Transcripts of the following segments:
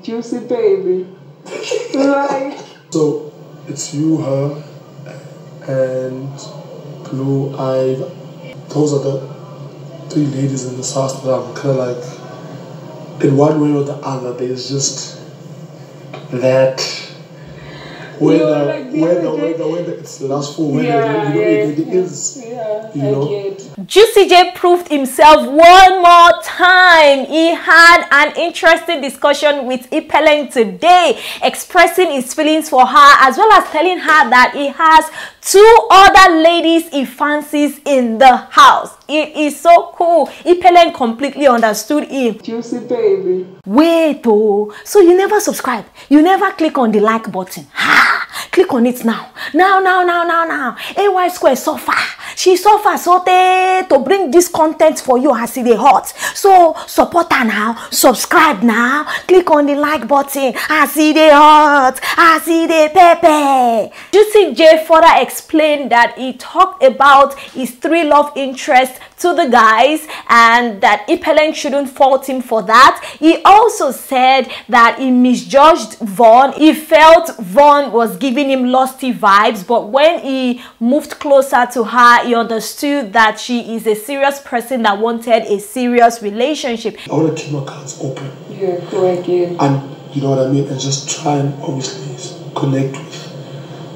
Juicy baby. Like. So it's you, her, and Blue Ivy. Those are the three ladies in this house that I'm kind of like, in one way or the other, there's just that whether it's lustful, whether it is. Juicy J proved himself one more time. He had an interesting discussion with Ipeleng today, expressing his feelings for her as well as telling her that he has two other ladies he fancies in the house. It is so cool. Ipeleng completely understood him. Juicy baby. Wait, oh, so you never subscribe? You never click on the like button? Ha! Click on it now. Now. Ay Square so far. She so far so to bring this content for you as it is hot. So support her now. Subscribe now. Click on the like button. As it is hot. As it is pepe. Juicy J further explained that he talked about his three love interests to the guys and that Ipeleng shouldn't fault him for that. He also said that he misjudged Vaughn. He felt Vaughn was giving him lusty vibes, but when he moved closer to her, he understood that she is a serious person that wanted a serious relationship. I want to keep my cards open. Yeah, correct. Yeah. And you know what I mean? And just try and obviously connect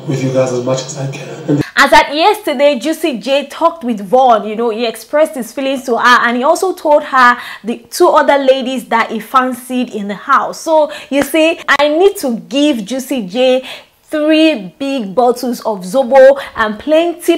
with you guys as much as I can. As at yesterday, Juicy J talked with Vaughn. You know, he expressed his feelings to her and he also told her the two other ladies that he fancied in the house. So, you see, I need to give Juicy J 3 big bottles of Zobo and plenty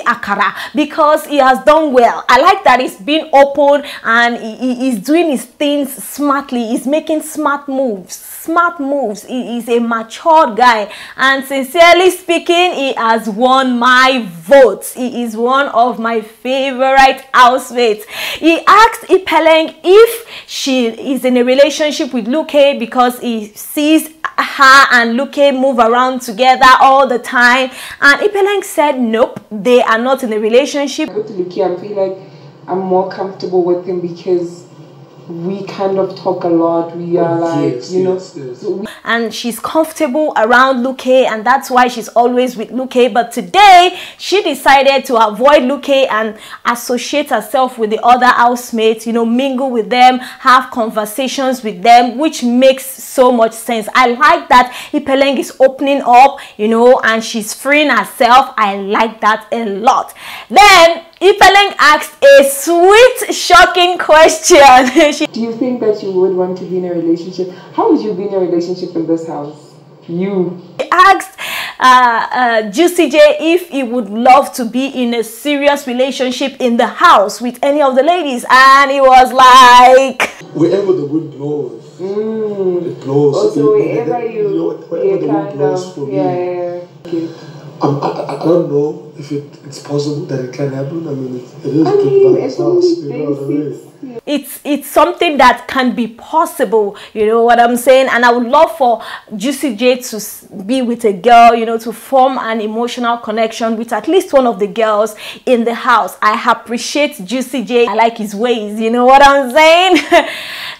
akara because he has done well. I like that he's been open and he's doing his things smartly. He's making smart moves. He is a mature guy and sincerely speaking, he has won my votes. He is one of my favorite housemates. He asked Ipeleng if she is in a relationship with Luke because he sees her and Luke move around together all the time, and Ipeleng said nope, they are not in a relationship. With Luke, I feel like I'm more comfortable with him because we kind of talk a lot. We are like, yes, you know, yes. And she's comfortable around Luke, and that's why she's always with Luke. But today she decided to avoid Luke and associate herself with the other housemates, you know, mingle with them, have conversations with them, which makes so much sense. I like that Ipeleng is opening up, you know, and she's freeing herself. I like that a lot. Then Ipeleng asked a sweet, shocking question. Do you think that you would want to be in a relationship? How would you be in a relationship in this house? You. He asked Juicy J if he would love to be in a serious relationship in the house with any of the ladies, and he was like, wherever the wind blows, it blows. Also, wherever the wind blows for me. I don't know if it's possible that it can happen. I mean, it's something that can be possible, you know what I'm saying? And I would love for Juicy J to be with a girl, you know, to form an emotional connection with at least one of the girls in the house. I appreciate Juicy J. I like his ways, you know what I'm saying?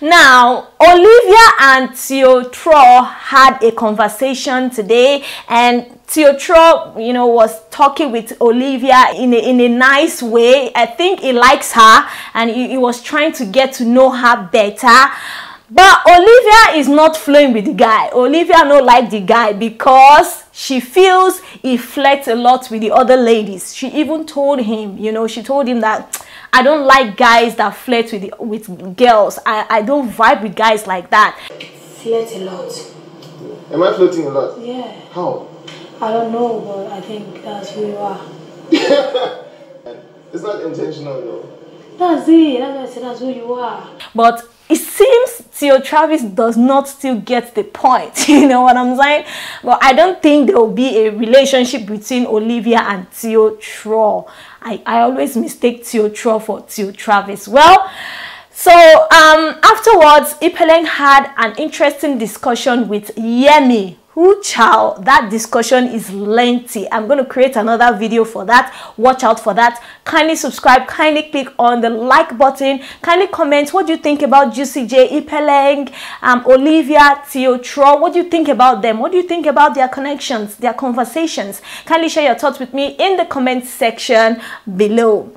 Now, Olivia and Teotro had a conversation today, and Teotro, you know, was talking with Olivia in a nice way. I think he likes her and he was trying to get to know her better. But Olivia is not flirting with the guy. Olivia no like the guy because she feels he flirts a lot with the other ladies. She even told him, you know, she told him that I don't like guys that flirt with girls. I don't vibe with guys like that. Flirt a lot. Am I flirting a lot? Yeah. How? I don't know, but I think that's who you are. It's not intentional though. That's it. That's why I said that's who you are. But it seems Tio Travis does not still get the point, you know what I'm saying? But I don't think there will be a relationship between Olivia and Teotro. I always mistake Teotro for Tio Travis. Well, so afterwards, Ipeleng had an interesting discussion with Yemi, Who chow, that discussion is lengthy. I'm going to create another video for that. Watch out for that. Kindly subscribe, kindly click on the like button, kindly comment what do you think about Juicy J, Ipeleng, Olivia, Teotro. What do you think about them? What do you think about their connections, their conversations? Kindly share your thoughts with me in the comment section below.